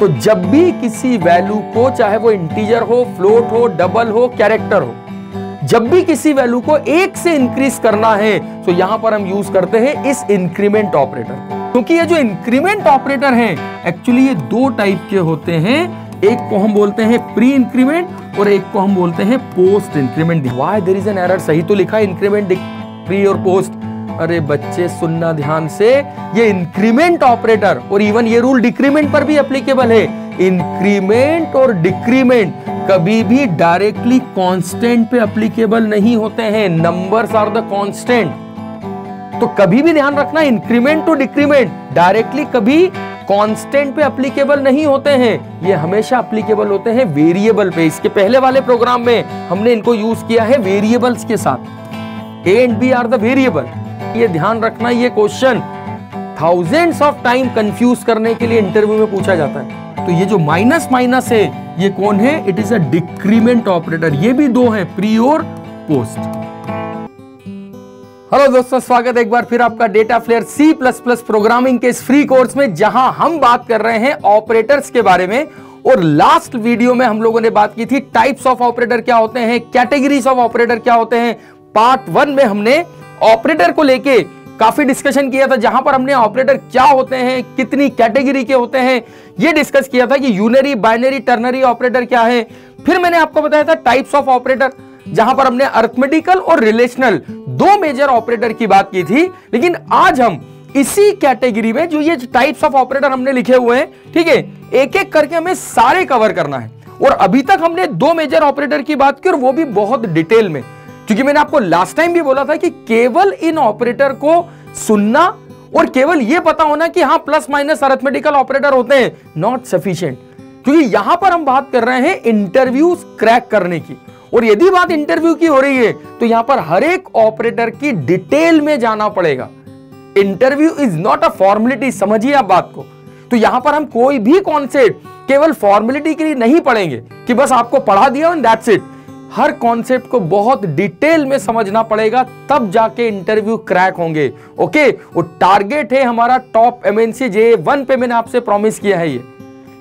तो जब भी किसी वैल्यू को, चाहे वो इंटीजर हो, फ्लोट हो, डबल हो, कैरेक्टर हो, जब भी किसी वैल्यू को एक से इंक्रीज करना है तो यहां पर हम यूज करते हैं इस इंक्रीमेंट ऑपरेटर। क्योंकि ये जो इंक्रीमेंट ऑपरेटर हैं, एक्चुअली ये दो टाइप के होते हैं, एक को हम बोलते हैं प्री इंक्रीमेंट और एक को हम बोलते हैं post increment. Why there is an error, सही तो लिखा इंक्रीमेंट प्री और पोस्ट। अरे बच्चे सुनना ध्यान से, ये इंक्रीमेंट ऑपरेटर और इवन ये रूल डिक्रीमेंट पर भी एप्लीकेबल है। इंक्रीमेंट और डिक्रीमेंट कभी भी डायरेक्टली कांस्टेंट पे एप्लीकेबल नहीं होते हैं, नंबर्स आर द कांस्टेंट। तो कभी भी ध्यान रखना, इंक्रीमेंट टू डिक्रीमेंट डायरेक्टली कभी कांस्टेंट पे एप्लीकेबल नहीं होते हैं, ये हमेशा एप्लीकेबल होते हैं वेरिएबल पे। इसके पहले वाले प्रोग्राम में हमने इनको यूज किया है वेरिएबल्स के साथ, ए and B are the variable. ये ध्यान रखना, ये question thousands of time confuse करने के लिए इंटरव्यू में पूछा जाता है। तो ये जो माइनस माइनस है ये कौन है, it is a decrement operator. ये भी दो हैं, प्री और पोस्ट। हेलो दोस्तों, स्वागत है एक बार फिर आपका डेटा फ्लेयर C++ प्रोग्रामिंग के इस फ्री कोर्स में, जहां हम बात कर रहे हैं ऑपरेटर्स के बारे में। और लास्ट वीडियो में हम लोगों ने बात की थी टाइप्स ऑफ ऑपरेटर क्या होते हैं, कैटेगरीज ऑफ ऑपरेटर क्या होते हैं। पार्ट वन में हमने ऑपरेटर को लेके काफी डिस्कशन किया था, जहां पर हमने ऑपरेटर क्या होते हैं, कितनी कैटेगरी के होते हैं, ये डिस्कस किया था कि यूनरी, बाइनरी, टर्नरी ऑपरेटर क्या है। फिर मैंने आपको बताया था टाइप्स ऑफ ऑपरेटर, जहां पर हमने अरिथमेटिकल और रिलेशनल दो मेजर ऑपरेटर की बात की थी। लेकिन आज हम इसी कैटेगरी में जो ये टाइप्स ऑफ ऑपरेटर हमने लिखे हुए हैं, ठीक है, एक एक करके हमें सारे कवर करना है। और अभी तक हमने दो मेजर ऑपरेटर की बात की, और वो भी बहुत डिटेल में, क्योंकि मैंने आपको लास्ट टाइम भी बोला था कि केवल इन ऑपरेटर को सुनना और केवल यह पता होना कि हाँ प्लस माइनस अरिथमेटिकल ऑपरेटर होते हैं, नॉट सफिशिएंट। क्योंकि यहां पर हम बात कर रहे हैं इंटरव्यू क्रैक करने की, और यदि बात इंटरव्यू की हो रही है तो यहां पर हर एक ऑपरेटर की डिटेल में जाना पड़ेगा। Interview is not a formality, समझिए आप बात को। तो यहां पर हम कोई भी कॉन्सेप्ट केवल फॉर्मेलिटी के लिए नहीं पढ़ेंगे कि बस आपको पढ़ा दिया एंड दैट्स इट। हर कॉन्सेप्ट को बहुत डिटेल में समझना पड़ेगा, तब जाके इंटरव्यू क्रैक होंगे। ओके, और टारगेट है हमारा टॉप MNC J1 पे, मैंने आपसे प्रॉमिस किया है ये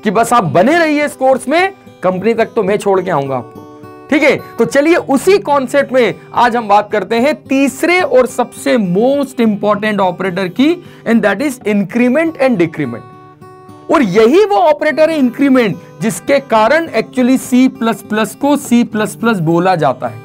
कि बस आप बने रहिए इस कोर्स में, कंपनी तक तो मैं छोड़ के आऊंगा आपको, ठीक है। तो चलिए उसी कॉन्सेप्ट में आज हम बात करते हैं तीसरे और सबसे मोस्ट इंपॉर्टेंट ऑपरेटर की, and that is increment and decrement. और यही वो ऑपरेटर है इंक्रीमेंट, जिसके कारण एक्चुअली C++ को C++ बोला जाता है।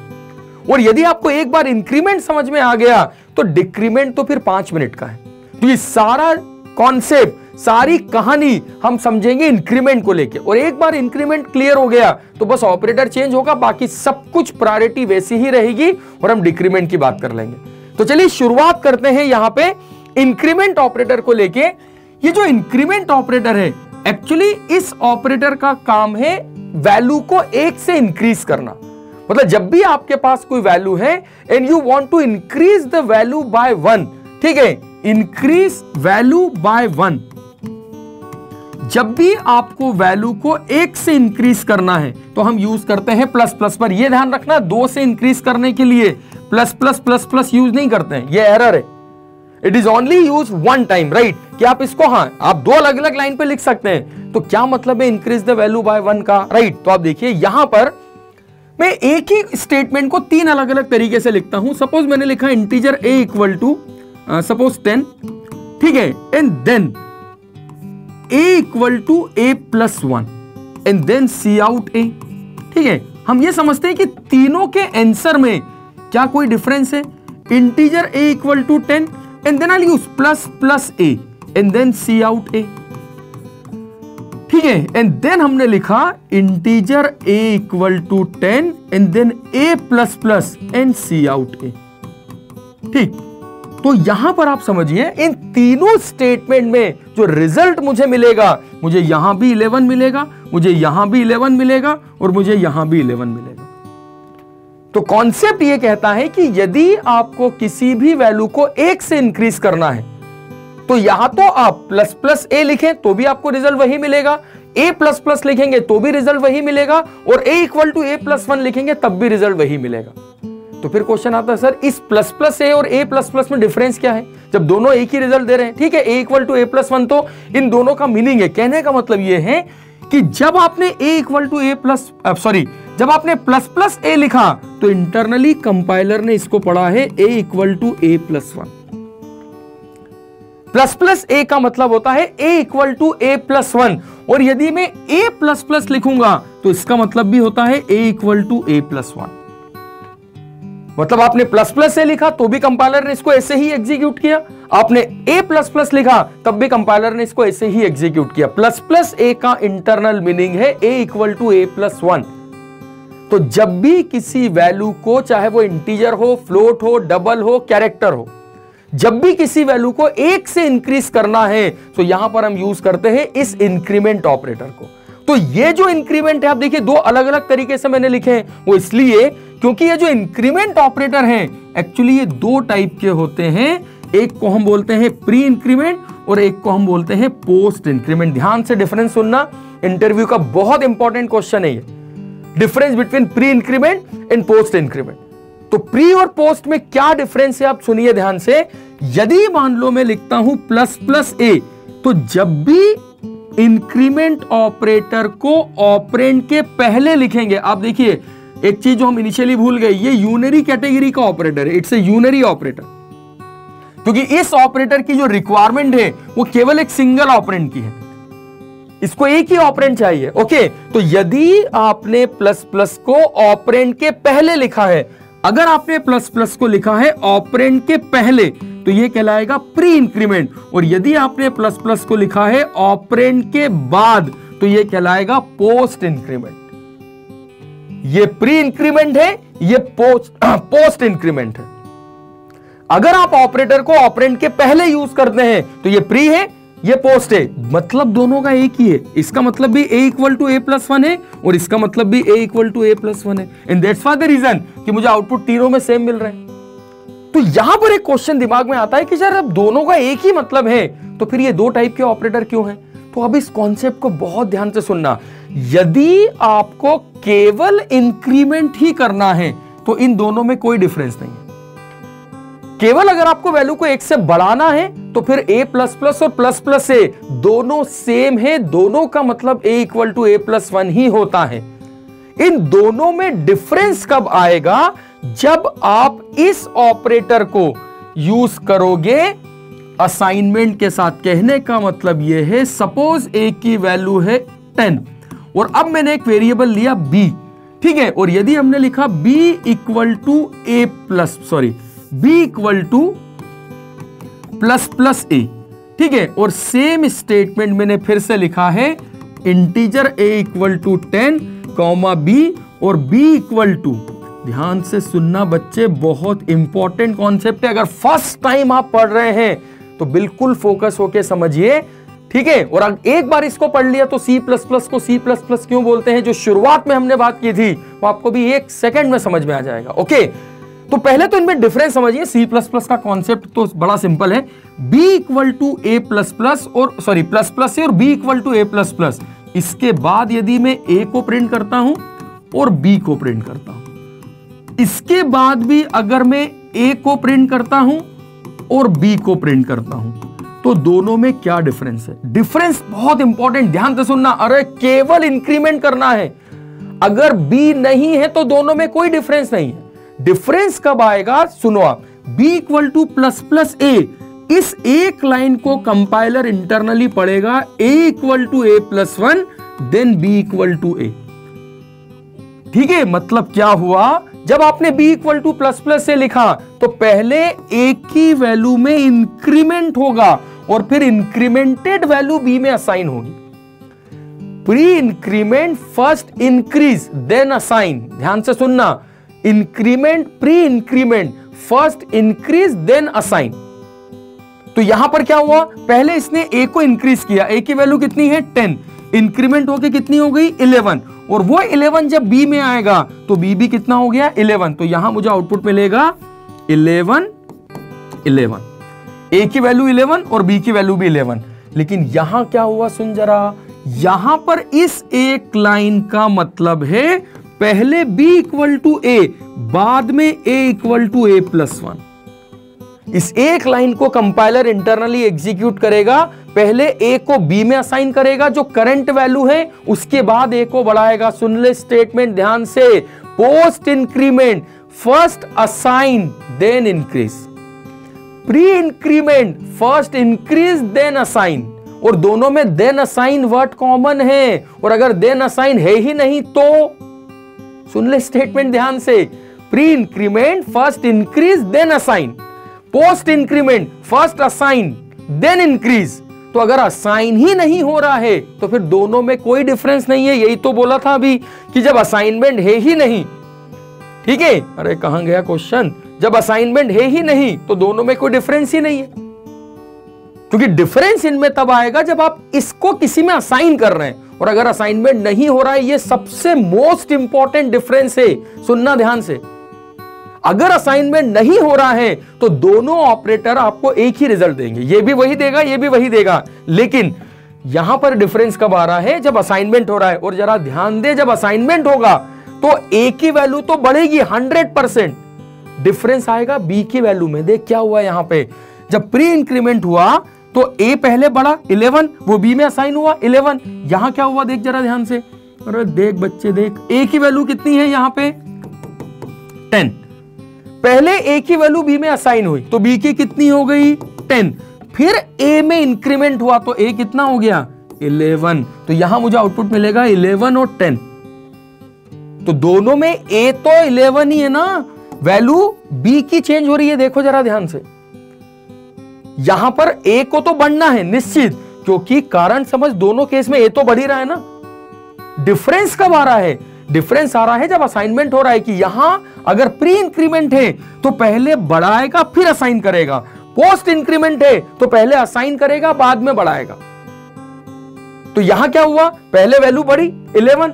और यदि आपको एक बार इंक्रीमेंट समझ में आ गया तो डिक्रीमेंट तो फिर 5 मिनट का है। तो ये सारा कॉन्सेप्ट, सारी कहानी हम समझेंगे इंक्रीमेंट को लेके। और एक बार इंक्रीमेंट क्लियर हो गया तो बस ऑपरेटर चेंज होगा, बाकी सब कुछ प्रायोरिटी वैसी ही रहेगी, और हम डिक्रीमेंट की बात कर लेंगे। तो चलिए शुरुआत करते हैं यहां पे इंक्रीमेंट ऑपरेटर को लेके। ये जो इंक्रीमेंट ऑपरेटर है, एक्चुअली इस ऑपरेटर का काम है वैल्यू को एक से इंक्रीज करना। मतलब जब भी आपके पास कोई वैल्यू है and you want to increase the value by 1, ठीक है, इंक्रीज वैल्यू बाय 1। जब भी आपको वैल्यू को 1 से इंक्रीज करना है तो हम यूज करते हैं प्लस प्लस पर। यह ध्यान रखना, 2 से इंक्रीज करने के लिए plus plus plus plus use नहीं करते हैं, यह एरर है। It is only use one time, right, कि आप इसको, हाँ आप दो अलग अलग लाइन पे लिख सकते हैं। तो क्या मतलब है इंक्रीज द वैल्यू बाय 1 का, राइट। तो आप देखिए यहां पर मैं एक ही स्टेटमेंट को 3 अलग अलग तरीके से लिखता हूं। सपोज मैंने लिखा integer a equal to suppose 10, ठीक है, and then a equal to a plus 1 and then C out a, ठीक है। हम ये समझते हैं कि तीनों के आंसर में क्या कोई डिफरेंस है। Integer a equal to 10 and then I'll use plus plus a and then c out a, ठीक है, and then हमने लिखा integer a equal to 10 and then a plus plus and c out a, ठीक। तो यहां पर आप समझिए इन तीनों स्टेटमेंट में जो रिजल्ट मुझे मिलेगा, मुझे यहां भी 11 मिलेगा, मुझे यहां भी 11 मिलेगा, और मुझे यहां भी 11 मिलेगा। तो कॉन्सेप्ट ये कहता है कि यदि आपको किसी भी वैल्यू को 1 से इंक्रीज करना है तो यहां तो आप प्लस प्लस ए लिखें तो भी आपको रिजल्ट वही मिलेगा, ए प्लस प्लस लिखेंगे तो भी रिजल्ट वही मिलेगा, और a equal to A plus 1 लिखेंगे तब भी रिजल्ट वही मिलेगा। तो फिर क्वेश्चन आता है सर इस प्लस प्लस ए और ए प्लस प्लस में डिफरेंस क्या है जब दोनों एक ही रिजल्ट दे रहे हैं। ठीक है, ए equal to A plus one तो इन दोनों का मीनिंग है। कहने का मतलब यह है कि जब आपने a equal to A plus जब आपने प्लस प्लस ए लिखा तो इंटरनली कंपाइलर ने इसको पढ़ा है ए equal to A plus one. Plus plus a का मतलब होता है ए equal to A plus one और यदि मैं ए प्लस प्लस लिखूंगा तो इसका मतलब भी होता है ए equal to A plus one. मतलब आपने प्लस प्लस ए लिखा तो भी कंपाइलर ने इसको ऐसे ही एग्जीक्यूट किया, आपने ए प्लस प्लस लिखा तब भी कंपाइलर ने इसको ऐसे ही एग्जीक्यूट किया। प्लस प्लस ए का इंटरनल मीनिंग है ए equal to A plus one. तो जब भी किसी वैल्यू को, चाहे वो इंटीजर हो, फ्लोट हो, डबल हो, कैरेक्टर हो, जब भी किसी वैल्यू को एक से इंक्रीज करना है तो यहां पर हम यूज करते हैं इस इंक्रीमेंट ऑपरेटर को। तो ये जो इंक्रीमेंट है, आप देखिए दो अलग अलग तरीके से मैंने लिखे हैं, वो इसलिए क्योंकि ये जो इंक्रीमेंट ऑपरेटर हैं एक्चुअली ये दो टाइप के होते हैं। एक को हम बोलते हैं प्री इंक्रीमेंट और एक को हम बोलते हैं पोस्ट इंक्रीमेंट। ध्यान से डिफरेंस सुनना, इंटरव्यू का बहुत इंपॉर्टेंट क्वेश्चन है ये, difference between pre increment and post increment. तो प्री और पोस्ट में क्या डिफरेंस है आप सुनिए ध्यान से। यदि मान लो मैं लिखता हूं प्लस प्लस ए तो जब भी इंक्रीमेंट ऑपरेटर को ऑपरेंड के पहले लिखेंगे, आप देखिए एक चीज जो हम इनिशियली भूल गए, ये यूनरी कैटेगरी का ऑपरेटर है, इट्स ए यूनरी ऑपरेटर, क्योंकि इस ऑपरेटर की जो रिक्वायरमेंट है वो केवल एक सिंगल ऑपरेंड की है, इसको एक ही ऑपरेंड चाहिए। ओके, तो यदि आपने प्लस प्लस को ऑपरेंड के पहले लिखा है, अगर आपने प्लस प्लस को लिखा है ऑपरेंड के पहले तो यह कहलाएगा प्री इंक्रीमेंट और यदि आपने प्लस प्लस को लिखा है ऑपरेंड के बाद तो यह कहलाएगा पोस्ट इंक्रीमेंट। यह प्री इंक्रीमेंट है, यह पोस्ट इंक्रीमेंट है। अगर आप ऑपरेटर को ऑपरेंड के पहले यूज करते हैं तो यह प्री है, ये पोस्ट है, मतलब दोनों का एक ही है। इसका मतलब भी a equal to A plus one है और इसका मतलब भी a equal to A plus one है। And that's for the reason कि मुझे आउटपुट तीनों में सेम मिल रहा है। तो यहां पर एक क्वेश्चन दिमाग में आता है कि यार अब दोनों का एक ही मतलब है तो फिर ये दो टाइप के ऑपरेटर क्यों हैं? तो अब इस कॉन्सेप्ट को बहुत ध्यान से सुनना। यदि आपको केवल इंक्रीमेंट ही करना है तो इन दोनों में कोई डिफरेंस नहीं है। केवल अगर आपको वैल्यू को एक से बढ़ाना है तो फिर a प्लस प्लस और प्लस प्लस ए दोनों सेम है, दोनों का मतलब a equal to A plus one ही होता है। इन दोनों में डिफरेंस कब आएगा? जब आप इस ऑपरेटर को यूज करोगे असाइनमेंट के साथ। कहने का मतलब यह है सपोज a की वैल्यू है 10 और अब मैंने एक वेरिएबल लिया b, ठीक है, और यदि हमने लिखा b equal to A plus b equal to plus plus ए, ठीक है, और सेम स्टेटमेंट मैंने फिर से लिखा है integer a equal to 10 comma b और b इक्वल टू, ध्यान से सुनना बच्चे, बहुत इंपॉर्टेंट कॉन्सेप्ट है, अगर फर्स्ट टाइम आप पढ़ रहे हैं तो बिल्कुल फोकस होके समझिए, ठीक है। और एक बार इसको पढ़ लिया तो C++ को C++ क्यों बोलते हैं जो शुरुआत में हमने बात की थी वो आपको भी एक सेकेंड में समझ में आ जाएगा। ओके, तो पहले तो इनमें डिफरेंस समझिए। C++ का कॉन्सेप्ट तो बड़ा सिंपल है, b equal to A plus plus और प्लस प्लस और b equal to A plus plus, इसके बाद यदि मैं a को प्रिंट करता हूं और b को प्रिंट करता हूं, इसके बाद भी अगर मैं a को प्रिंट करता हूं और b को प्रिंट करता हूं तो दोनों में क्या डिफरेंस है? डिफरेंस बहुत इंपॉर्टेंट, ध्यान से सुनना। अरे केवल इंक्रीमेंट करना है, अगर b नहीं है तो दोनों में कोई डिफरेंस नहीं है। डिफरेंस कब आएगा? सुनो आप, b equal to plus plus a, इस एक लाइन को कंपाइलर इंटरनली पढ़ेगा a equal to A plus one then b equal to a, ठीक है। मतलब क्या हुआ, जब आपने b equal to plus plus a लिखा तो पहले a की वैल्यू में इंक्रीमेंट होगा और फिर इंक्रीमेंटेड वैल्यू b में असाइन होगी। Pre increment first increase then assign, ध्यान से सुनना, increment pre increment first increase then assign. तो यहां पर क्या हुआ, पहले इसने ए को इंक्रीज किया, ए की वैल्यू कितनी है 10, इंक्रीमेंट होके कितनी हो गई 11 और वो 11 जब बी में आएगा तो बी भी कितना हो गया 11, तो यहां मुझे आउटपुट मिलेगा 11 11। ए की वैल्यू 11 और बी की वैल्यू भी 11। लेकिन यहां क्या हुआ सुन जरा, यहां पर इस एक लाइन का मतलब है पहले b इक्वल टू ए, बाद में a equal to A plus one. इस एक लाइन को कंपाइलर इंटरनली एग्जीक्यूट करेगा, पहले a को b में असाइन करेगा जो करंट वैल्यू है, उसके बाद a को बढ़ाएगा। सुन ले स्टेटमेंट ध्यान से, post increment first assign then increase, pre increment first increase then assign, और दोनों में देन असाइन वर्ड कॉमन है, और अगर देन असाइन है ही नहीं तो सुन ले स्टेटमेंट ध्यान से, pre increment first increase then assign, post increment first assign then increase. तो अगर असाइन ही नहीं हो रहा है तो फिर दोनों में कोई डिफरेंस नहीं है। यही तो बोला था अभी कि जब असाइनमेंट है ही नहीं, ठीक है, अरे कहां गया क्वेश्चन, जब असाइनमेंट है ही नहीं तो दोनों में कोई डिफरेंस ही नहीं है, क्योंकि डिफरेंस इनमें तब आएगा जब आप इसको किसी में असाइन कर रहे हैं, और अगर असाइनमेंट नहीं हो रहा है, ये सबसे मोस्ट इंपॉर्टेंट डिफरेंस है। सुनना ध्यान से, अगर असाइनमेंट नहीं हो रहा है तो दोनों ऑपरेटर आपको एक ही रिजल्ट देंगे, ये भी वही देगा, ये भी वही देगा, लेकिन यहां पर डिफरेंस कब आ रहा है, जब असाइनमेंट हो रहा है। और जरा ध्यान दे, जब असाइनमेंट होगा तो ए की वैल्यू तो बढ़ेगी 100%, डिफरेंस आएगा बी की वैल्यू में। देख क्या हुआ यहां पे, जब प्री इंक्रीमेंट हुआ तो ए पहले बढ़ा 11, वो बी में असाइन हुआ 11, यहां क्या हुआ देख जरा ध्यान से, अरे देख बच्चे देख, ए की वैल्यू कितनी है यहां पे 10, पहले ए की वैल्यू बी में असाइन हुई तो बी की कितनी हो गई 10, फिर ए में इंक्रीमेंट हुआ तो ए कितना हो गया 11, तो यहां मुझे आउटपुट मिलेगा 11 और 10। तो दोनों में ए तो 11 ही है ना, वैल्यू बी की चेंज हो रही है। देखो जरा ध्यान से, यहां पर ए को तो बढ़ना है निश्चित, क्योंकि कारण समझ दोनों केस में ए तो बढ़ ही रहा है ना। डिफरेंस कब आ रहा है, डिफरेंस आ रहा है जब असाइनमेंट हो रहा है, कि यहां अगर प्री इंक्रीमेंट है तो पहले बढ़ाएगा फिर असाइन करेगा, पोस्ट इंक्रीमेंट है तो पहले असाइन करेगा बाद में बढ़ाएगा। तो यहां क्या हुआ, पहले वैल्यू बढ़ी 11,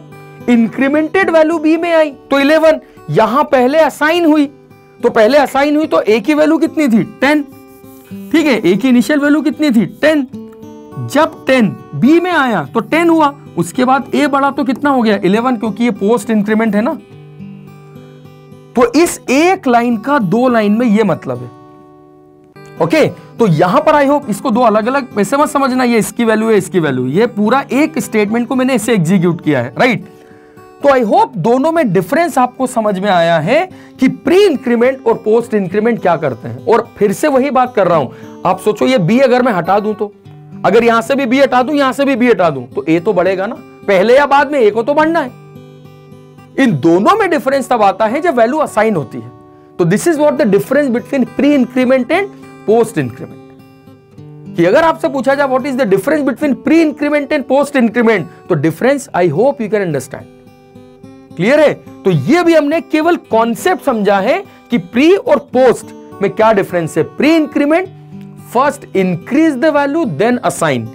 इंक्रीमेंटेड वैल्यू बी में आई तो 11, यहां पहले असाइन हुई तो ए की वैल्यू कितनी थी 10, ठीक है, ए की इनिशियल वैल्यू कितनी थी 10, जब 10 बी में आया तो 10 हुआ, उसके बाद ए बढ़ा तो कितना हो गया 11, क्योंकि ये पोस्ट इंक्रीमेंट है ना। तो इस एक लाइन का दो लाइन में ये मतलब है, ओके। तो यहां पर आई होप इसको दो अलग अलग वैसे मत समझना, ये इसकी वैल्यू है, इसकी वैल्यू, ये पूरा एक स्टेटमेंट को मैंने इसे एग्जीक्यूट किया है, राइट। तो आई होप दोनों में डिफरेंस आपको समझ में आया है कि प्री इंक्रीमेंट और पोस्ट इंक्रीमेंट क्या करते हैं। और फिर से वही बात कर रहा हूं, आप सोचो ये बी अगर मैं हटा दूं, तो अगर यहां से भी बी हटा दूं, यहां से भी बी हटा दूं, तो ए तो बढ़ेगा ना, पहले या बाद में ए को तो बढ़ना है। इन दोनों में डिफरेंस तब आता है जब वैल्यू असाइन होती है। तो this is what the difference between pre increment and post increment. कि अगर आपसे पूछा जाए what is the difference between pre increment and post increment, तो difference I hope you can understand, clear है। तो ये भी हमने केवल कॉन्सेप्ट समझा है कि प्री और पोस्ट में क्या डिफरेंस है। Pre increment first increase the value then assign,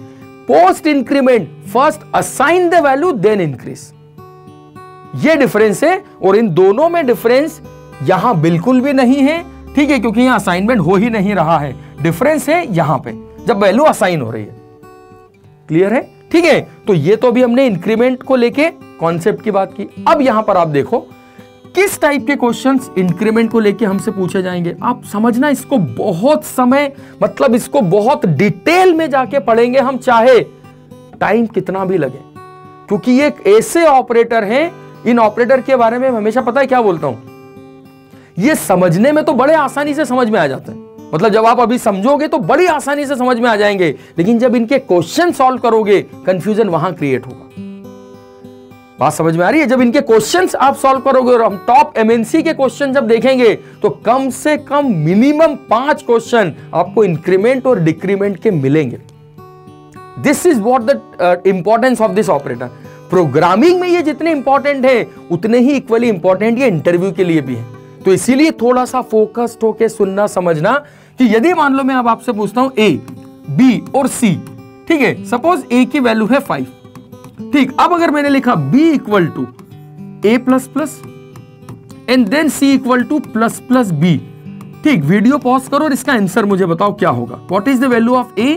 post increment first assign the value then increase, ये डिफरेंस है। और इन दोनों में डिफरेंस यहां बिल्कुल भी नहीं है, ठीक है, क्योंकि यहां असाइनमेंट हो ही नहीं रहा है। डिफरेंस है यहां पे जब वैल्यू असाइन हो रही है, क्लियर है, ठीक है। तो ये तो भी हमने इंक्रीमेंट को लेके कॉन्सेप्ट की बात की। अब यहां पर आप देखो किस टाइप के क्वेश्चंस इंक्रीमेंट को लेके हमसे पूछे जाएंगे। आप समझना, इसको बहुत समय मतलब इसको बहुत डिटेल में जाके पढ़ेंगे हम, चाहे टाइम कितना भी लगे, क्योंकि ये एक ऐसे ऑपरेटर हैं, इन ऑपरेटर के बारे में हमेशा पता है क्या बोलता हूं, ये समझने में तो बड़े आसानी से समझ में आ जाते हैं, मतलब जब आप अभी समझोगे तो बड़ी आसानी से समझ में आ जाएंगे, लेकिन जब इनके क्वेश्चन सॉल्व करोगे कंफ्यूजन वहां क्रिएट होगा। बात समझ में आ रही है, जब इनके क्वेश्चंस आप सॉल्व करोगे, और हम टॉप एमएनसी के क्वेश्चन जब देखेंगे तो कम से कम मिनिमम 5 क्वेश्चन आपको इंक्रीमेंट और डिक्रीमेंट के मिलेंगे। This is what the importance of this operator. Programming में ये जितने इंपॉर्टेंट है उतने ही इक्वली इंपॉर्टेंट ये इंटरव्यू के लिए भी है। तो इसीलिए थोड़ा सा फोकस्ड होकर सुनना समझना, कि यदि मान लो मैं अब आपसे पूछता हूं ए बी और सी, ठीक है, सपोज ए की वैल्यू है 5, ठीक। अब अगर मैंने लिखा b equal to A plus plus and then c equal to plus plus b, ठीक, वीडियो पॉज करो और इसका आंसर मुझे बताओ क्या होगा, what is the value of a,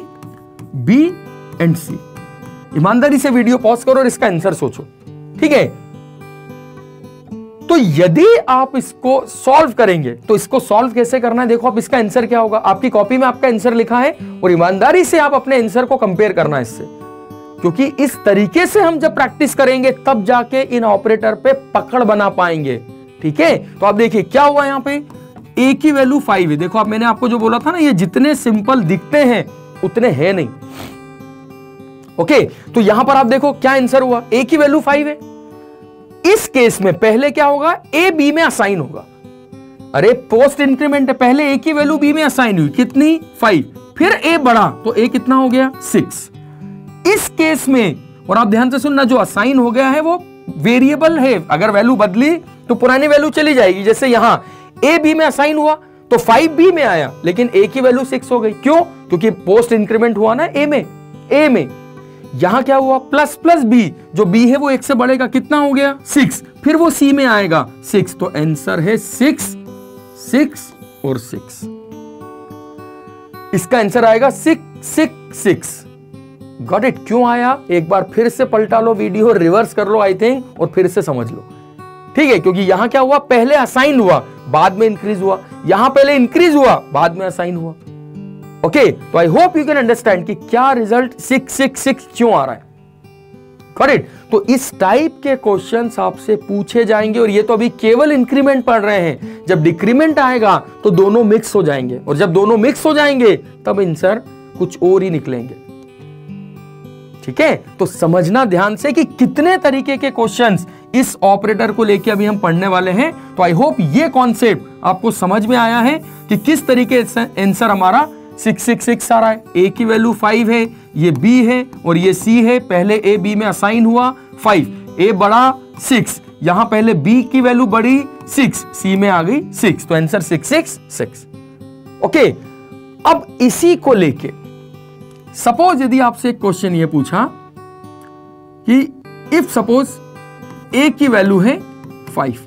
b and c। ईमानदारी से वीडियो पॉज करो और इसका आंसर सोचो, ठीक है। तो यदि आप इसको सॉल्व करेंगे तो इसको सॉल्व कैसे करना है, देखो आप इसका आंसर क्या होगा। आपकी कॉपी में आपका आंसर लिखा है और ईमानदारी से आप अपने आंसर को कंपेयर करना है इससे, क्योंकि इस तरीके से हम जब प्रैक्टिस करेंगे तब जाके इन ऑपरेटर पे पकड़ बना पाएंगे। ठीक है, तो आप देखिए क्या हुआ, यहाँ पे ए की वैल्यू 5 है। देखो आप, मैंने आपको जो बोला था ना, ये जितने सिंपल दिखते हैं उतने है नहीं। ओके, तो यहां पर आप देखो क्या आंसर हुआ, ए की वैल्यू 5 है। इस केस में पहले क्या होगा, ए बी में असाइन होगा। अरे पोस्ट इंक्रीमेंट है, पहले ए की वैल्यू बी में असाइन हुई, कितनी 5, फिर ए बढ़ा तो ए कितना हो गया 6 इस केस में। और आप ध्यान से सुनना, जो असाइन हो गया है वो वेरिएबल है, अगर वैल्यू बदली तो पुरानी वैल्यू चली जाएगी। जैसे यहां ए बी में असाइन हुआ तो 5b में आया, लेकिन a की वैल्यू 6 हो गई, क्यों, क्योंकि पोस्ट इंक्रीमेंट हुआ ना a में। यहां क्या हुआ, प्लस प्लस b, जो b है वो 1 से बढ़ेगा, कितना हो गया 6, फिर वो c में आएगा 6, तो आंसर है 6 और 6। इसका आंसर आएगा 6 6 6। Got it? क्यों आया, एक बार फिर से पलटा लो वीडियो, रिवर्स कर लो आई थिंक, और फिर से समझ लो। ठीक है, क्योंकि यहां क्या हुआ, पहले असाइन हुआ बाद में इंक्रीज हुआ, यहां पहले इंक्रीज हुआ बाद में असाइन हुआ। ओके, तो I hope you can understand कि क्या रिजल्ट 6 6 6 क्यों आ रहा है। Got it? तो इस टाइप के क्वेश्चंस आपसे पूछे जाएंगे, और ये तो अभी केवल इंक्रीमेंट पढ़ रहे हैं। जब डिक्रीमेंट आएगा तो दोनों मिक्स हो जाएंगे, और जब दोनों मिक्स हो जाएंगे तब आंसर कुछ और ही निकलेंगे। ठीक है, तो समझना ध्यान से कि कितने तरीके के क्वेश्चंस इस ऑपरेटर को लेके अभी हम पढ़ने वाले हैं। तो आई होप ये कॉन्सेप्ट आपको समझ में आया है कि किस तरीके से आंसर हमारा 6 6 6 आ रहा है। ए की वैल्यू 5 है, ये बी है और ये सी है, पहले ए बी में असाइन हुआ 5, ए बड़ा 6, यहां पहले बी की वैल्यू बड़ी 6, सी में आ गई 6, तो आंसर 6 6 6। ओके, अब इसी को लेके सपोज यदि आपसे एक क्वेश्चन ये पूछा कि इफ सपोज ए की वैल्यू है 5,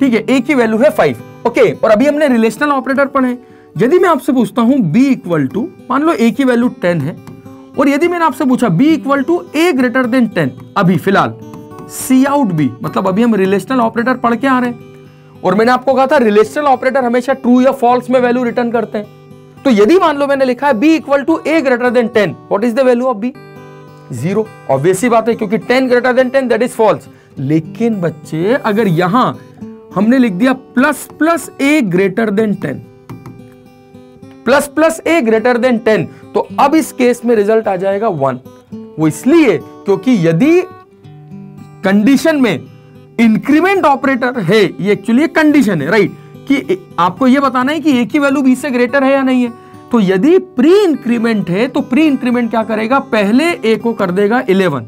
ठीक है, ए की वैल्यू है 5, ओके, और अभी हमने रिलेशनल ऑपरेटर पढ़े। यदि मैं आपसे पूछता हूं बी इक्वल टू, मान लो ए की वैल्यू 10 है, और यदि मैंने आपसे पूछा B equal to A greater than 10, अभी फिलहाल सी आउट बी, मतलब अभी हम रिलेशनल ऑपरेटर पढ़ के आ रहे हैं, और मैंने आपको कहा था रिलेशनल ऑपरेटर हमेशा ट्रू या फॉल्स में वैल्यू रिटर्न करते हैं। तो यदि मान लो मैंने लिखा है b equal to a greater than 10, what is the value of b? 0, obvious सी बात है, क्योंकि 10 greater than 10 that is false. लेकिन बच्चे अगर यहां हमने लिख दिया plus plus a greater than 10, plus plus a greater than 10, तो अब इस केस में रिजल्ट आ जाएगा 1। वो इसलिए क्योंकि यदि कंडीशन में इंक्रीमेंट ऑपरेटर है, ये एक्चुअली कंडीशन है, राइट, कि आपको यह बताना है कि a की वैल्यू b से ग्रेटर है या नहीं है। तो यदि प्री इंक्रीमेंट है तो प्री इंक्रीमेंट क्या करेगा, पहले a को कर देगा 11,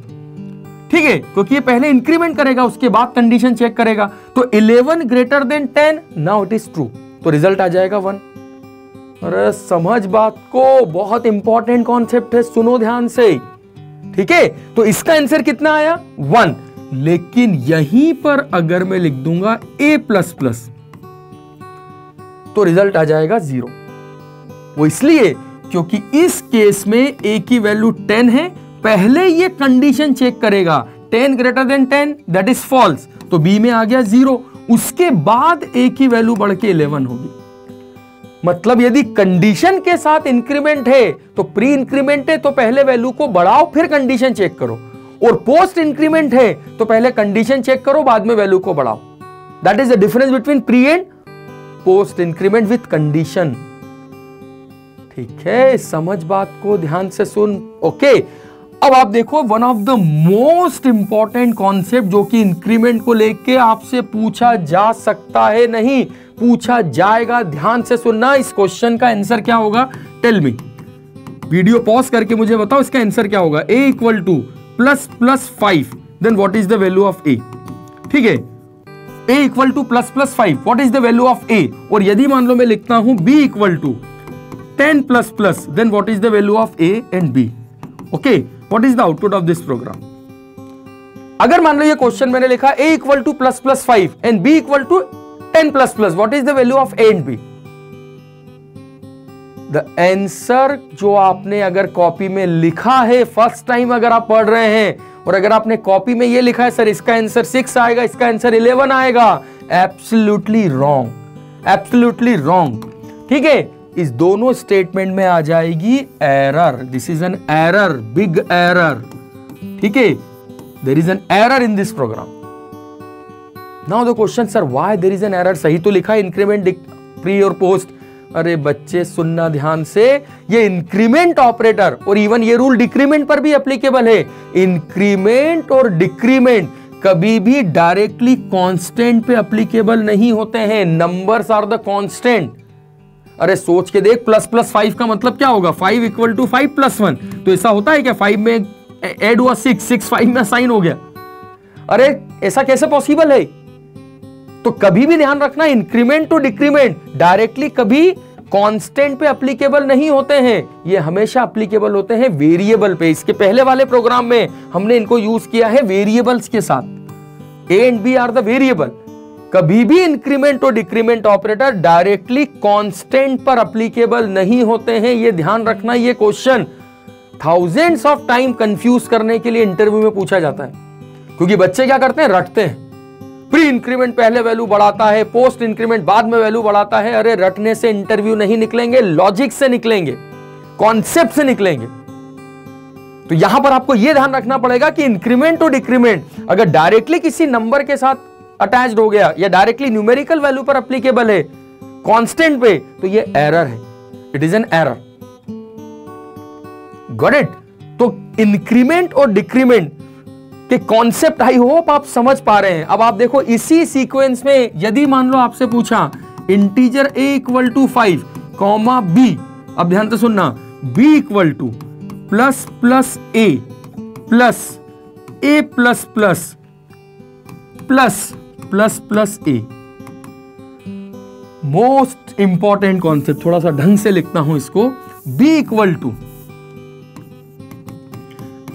ठीक है, क्योंकि ये पहले इंक्रीमेंट करेगा, उसके बाद कंडीशन चेक करेगा। तो 11 greater than 10, now it is true, तो रिजल्ट आ जाएगा 1। अरे समझ बात को, बहुत इंपॉर्टेंट कॉन्सेप्ट है, सुनो ध्यान से। ठीक है, तो इसका आंसर कितना आया 1। लेकिन यहीं पर अगर मैं लिख दूंगा a प्लस प्लस, तो रिजल्ट आ जाएगा 0। वो इसलिए क्योंकि इस केस में a की वैल्यू 10 है, पहले ये कंडीशन चेक करेगा 10 greater than 10 that is false, तो b में आ गया 0, उसके बाद a की वैल्यू बढ़ के 11 होगी। मतलब यदि कंडीशन के साथ इंक्रीमेंट है तो प्री इंक्रीमेंट है तो पहले वैल्यू को बढ़ाओ फिर कंडीशन चेक करो, और पोस्ट इंक्रीमेंट है तो पहले कंडीशन चेक करो बाद में वैल्यू को बढ़ाओ। That is the difference between pre and post increment with condition. ठीक है, समझ बात को, ध्यान से सुन। ओके, अब आप देखो one of the most important concept जो कि इंक्रीमेंट को लेके आपसे पूछा जा सकता है, नहीं पूछा जाएगा, ध्यान से सुनना। इस क्वेश्चन का आंसर क्या होगा, टेल मी, वीडियो पॉज करके मुझे बताओ इसका आंसर क्या होगा। A equal to plus plus 5, then what is the value of a? ठीक है, a equal to plus plus 5, what is the value of a? और यदि मान लो मैं लिखता हूं b equal to 10 plus plus, then what is the value of a and b? Okay, what is the output of this program? अगर मान लो ये क्वेश्चन मैंने लिखा a equal to plus plus 5 and b equal to 10 plus plus, what is the value of a and b? The answer जो आपने अगर copy में लिखा है फर्स्ट टाइम अगर आप पढ़ रहे हैं और अगर आपने कॉपी में ये लिखा है सर इसका आंसर 6 आएगा, इसका आंसर 11 आएगा, एब्सोल्युटली रॉन्ग, एब्सोल्युटली रॉन्ग। ठीक है, इस दोनों स्टेटमेंट में आ जाएगी error. This is an error, big error. ठीक है, there is an error in this program. Now the question sir why there is an error, सही तो लिखा है इंक्रीमेंट प्री और पोस्ट। अरे बच्चे सुनना ध्यान से, ये इंक्रीमेंट ऑपरेटर और इवन ये रूल डिक्रीमेंट पर भी एप्लीकेबल है। इंक्रीमेंट और डिक्रीमेंट कभी भी डायरेक्टली कांस्टेंट पे एप्लीकेबल नहीं होते हैं। Numbers are the constant. अरे सोच के देख, प्लस प्लस 5 का मतलब क्या होगा? 5 = 5 + 1। तो ऐसा होता है क्या 5 में एड हुआ 6, 5 में साइन हो गया? अरे ऐसा कैसे पॉसिबल है? तो कभी भी ध्यान रखना, इंक्रीमेंट टू डिक्रीमेंट डायरेक्टली कभी कांस्टेंट पे एप्लीकेबल नहीं होते हैं। ये हमेशा एप्लीकेबल होते हैं वेरिएबल पे। इसके पहले वाले प्रोग्राम में हमने इनको यूज किया है वेरिएबल्स के साथ। ए and B are the variable. कभी भी इंक्रीमेंट और डिक्रीमेंट ऑपरेटर डायरेक्टली कांस्टेंट पर एप्लीकेबल नहीं होते हैं। ये ध्यान रखना, ये question thousands of time confuse करने के लिए इंटरव्यू में पूछा जाता है, क्योंकि बच्चे क्या करते हैं, रटते हैं। प्री इंक्रीमेंट पहले वैल्यू बढ़ाता है, पोस्ट इंक्रीमेंट बाद में वैल्यू बढ़ाता है। अरे रटने से इंटरव्यू नहीं निकलेंगे, लॉजिक से निकलेंगे, कॉन्सेप्ट से निकलेंगे। तो यहां पर आपको यह ध्यान रखना पड़ेगा कि इंक्रीमेंट और डिक्रीमेंट अगर डायरेक्टली किसी नंबर के साथ अटैच्ड हो गया या डायरेक्टली न्यूमेरिकल वैल्यू पर एप्लीकेबल है कॉन्स्टेंट पे, तो यह एरर है। It is an error. Got it? तो इंक्रीमेंट और डिक्रीमेंट के कॉन्सेप्ट आई होप आप समझ पा रहे हैं। अब आप देखो इसी सीक्वेंस में यदि मान लो आपसे पूछा इंटीजर a = 5, b, अब ध्यान से सुनना, b = ++ a + a++ ++ a। Most important concept, थोड़ा सा ढंग से लिखता हूं इसको। b =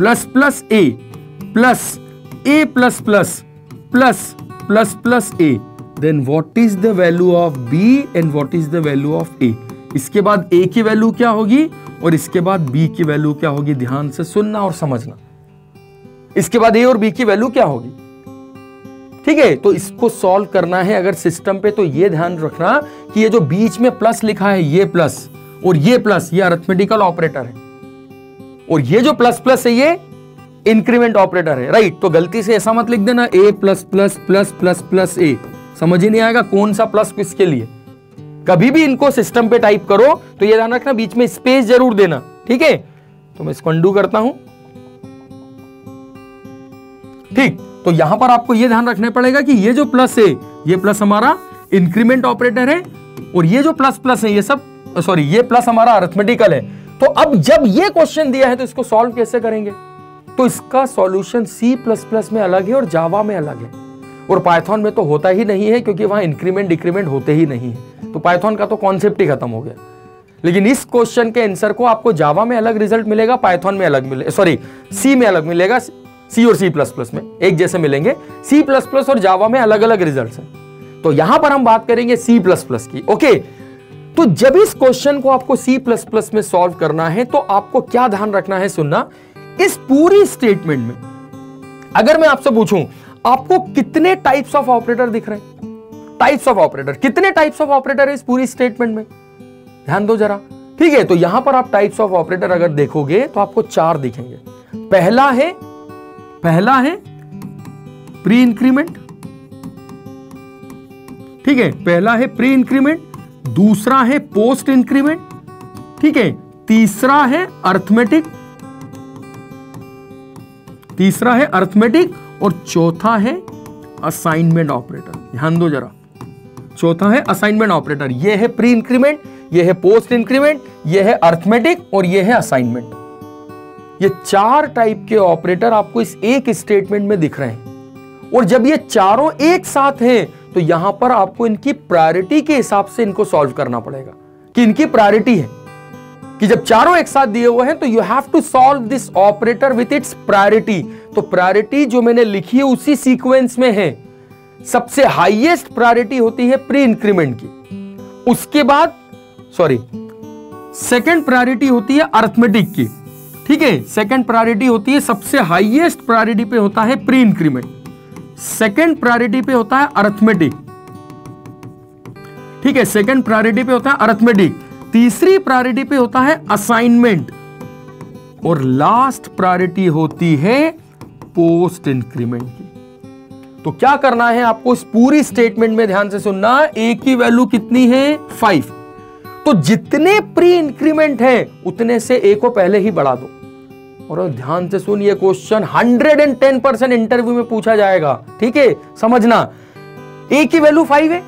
++ a + a++ ++ a, then what is the value of b and what is the value of a? इसके बाद a की वैल्यू क्या होगी और इसके बाद b की वैल्यू क्या होगी? ध्यान से सुनना और समझना, इसके बाद a और b की वैल्यू क्या होगी? ठीक है, तो इसको सॉल्व करना है अगर सिस्टम पे, तो ये ध्यान रखना कि ये जो बीच में प्लस लिखा है, ये प्लस और ये प्लस, ये अरिथमेटिकल ऑपरेटर है, और ये जो प्लस प्लस है ये इंक्रीमेंट ऑपरेटर है। राइट, तो गलती से ऐसा मत लिख देना a ++ ++ ++ a। समझ ही नहीं आएगा कौन सा प्लस किसके लिए। कभी भी इनको सिस्टम पे टाइप करो तो ये ध्यान रखना बीच में स्पेस जरूर देना। ठीक है, तो मैं इसको अंडू करता हूं। ठीक, तो यहां पर आपको ये ध्यान रखना पड़ेगा कि ये जो प्लस है, ये प्लस हमारा इंक्रीमेंट ऑपरेटर है, और ये जो प्लस प्लस है, ये सब सॉरी ये प्लस हमारा अरिथमेटिकल है। तो अब जब ये क्वेश्चन दिया है तो इसको सॉल्व कैसे करेंगे? तो इसका सॉल्यूशन C++ में अलग है और जावा में अलग है, और पाइथन में तो होता ही नहीं है क्योंकि वहां इंक्रीमेंट डिक्रीमेंट होते ही नहीं है। तो पाइथन का तो कॉन्सेप्ट ही खत्म हो गया। लेकिन इस क्वेश्चन के आंसर को आपको जावा में अलग रिजल्ट मिलेगा, पाइथन में अलग मिलेगा, सॉरी सी में अलग मिलेगा। सी और C++ में एक जैसे मिलेंगे, C++ और जावा में अलग अलग रिजल्ट है। तो यहां पर हम बात करेंगे C++ की। ओके, तो जब इस क्वेश्चन को आपको C++ में सॉल्व करना है तो आपको क्या ध्यान रखना है, सुनना। इस पूरी स्टेटमेंट में अगर मैं आपसे पूछूं आपको कितने टाइप्स ऑफ ऑपरेटर दिख रहे हैं, टाइप्स ऑफ ऑपरेटर, कितने टाइप्स ऑफ ऑपरेटर है इस पूरी स्टेटमेंट में, ध्यान दो जरा। ठीक है, तो यहां पर आप टाइप्स ऑफ ऑपरेटर अगर देखोगे तो आपको 4 दिखेंगे। पहला है प्री इंक्रीमेंट। ठीक है, पहला है प्री इंक्रीमेंट, दूसरा है पोस्ट इंक्रीमेंट, ठीक है, तीसरा है अरिथमेटिक, और चौथा है असाइनमेंट ऑपरेटर। ध्यान दो जरा, चौथा है असाइनमेंट ऑपरेटर। ये है प्री इंक्रीमेंट, ये है पोस्ट इंक्रीमेंट, ये है अरिथमेटिक और ये है असाइनमेंट। ये 4 टाइप के ऑपरेटर आपको इस एक स्टेटमेंट में दिख रहे हैं, और जब ये चारों एक साथ हैं तो यहां पर आपको इनकी प्रायोरिटी के हिसाब से इनको सॉल्व करना पड़ेगा कि इनकी प्रायोरिटी है, कि जब चारों एक साथ दिए हुए हैं तो you have to solve this operator with its priority. तो प्रायोरिटी जो मैंने लिखी है उसी सीक्वेंस में है। सबसे हाईएस्ट प्रायोरिटी होती है प्री इंक्रीमेंट की, उसके बाद सेकंड प्रायोरिटी होती है अरिथमेटिक की, ठीक है। सेकंड प्रायोरिटी होती है, सबसे हाईएस्ट प्रायोरिटी पे होता है प्री इंक्रीमेंट, सेकंड प्रायोरिटी पे होता है अरिथमेटिक, ठीक है। सेकंड प्रायोरिटी पे होता है अरिथमेटिक, तीसरी प्रायोरिटी पे होता है असाइनमेंट और लास्ट प्रायोरिटी होती है पोस्ट इंक्रीमेंट की। तो क्या करना है आपको, इस पूरी स्टेटमेंट में ध्यान से सुनना, ए की वैल्यू कितनी है 5, तो जितने प्री इंक्रीमेंट है उतने से ए को पहले ही बढ़ा दो। और ध्यान से सुन, ये क्वेश्चन 110% इंटरव्यू में पूछा जाएगा, ठीक है। समझना, ए की वैल्यू 5 है,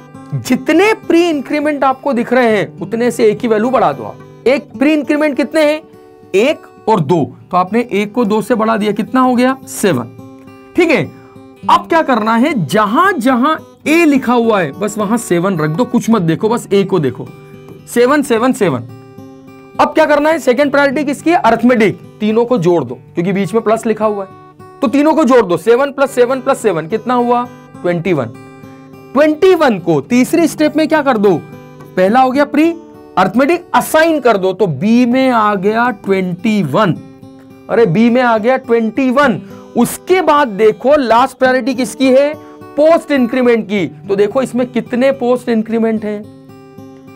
जितने प्री इंक्रीमेंट आपको दिख रहे हैं उतने से ए की वैल्यू बढ़ा दो आप। एक प्री इंक्रीमेंट कितने हैं, 1 और 2, तो आपने 1 को 2 से बढ़ा दिया, कितना हो गया 7, ठीक है। अब क्या करना है, जहां जहां ए लिखा हुआ है बस वहां 7 रख दो, कुछ मत देखो, बस ए को देखो, 7 7 7। अब क्या करना है, सेकंड प्रायोरिटी किसकी है, अरिथमेटिक, तीनों को जोड़ दो क्योंकि बीच में प्लस लिखा हुआ है, तो तीनों को जोड़ दो, 7 + 7 + 7 कितना हुआ 21। 21 को तीसरे स्टेप में क्या कर दो, पहला हो गया प्री अरिथमेटिक, असाइन कर दो, तो बी में आ गया 21, अरे बी में आ गया 21। उसके बाद देखो लास्ट प्रायोरिटी किसकी है, पोस्ट इंक्रीमेंट की, तो देखो इसमें कितने पोस्ट इंक्रीमेंट है,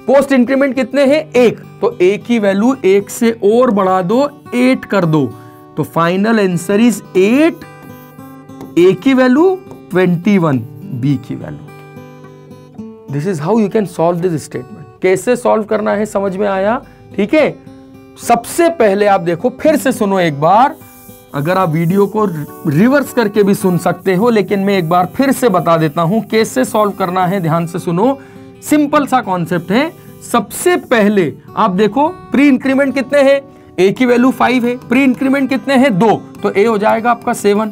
पोस्ट इंक्रीमेंट कितने हैं 1, तो 1 की वैल्यू 1 से और बढ़ा दो, 8 कर दो, तो फाइनल आंसर इज 8, A की वैल्यू 21, B की value. This is how you can solve this statement. कैसे सॉल्व करना है समझ में आया, ठीक है। सबसे पहले आप देखो, फिर से सुनो एक बार, अगर आप वीडियो को रिवर्स करके भी सुन सकते हो, लेकिन मैं एक बार फिर से बता देता हूं कैसे सॉल्व करना है। ध्यान से सुनो, सिंपल सा कॉन्सेप्ट है। सबसे पहले आप देखो प्री इंक्रीमेंट कितने हैं, ए की वैल्यू 5 है, प्री इंक्रीमेंट कितने हैं 2, तो ए हो जाएगा आपका 7।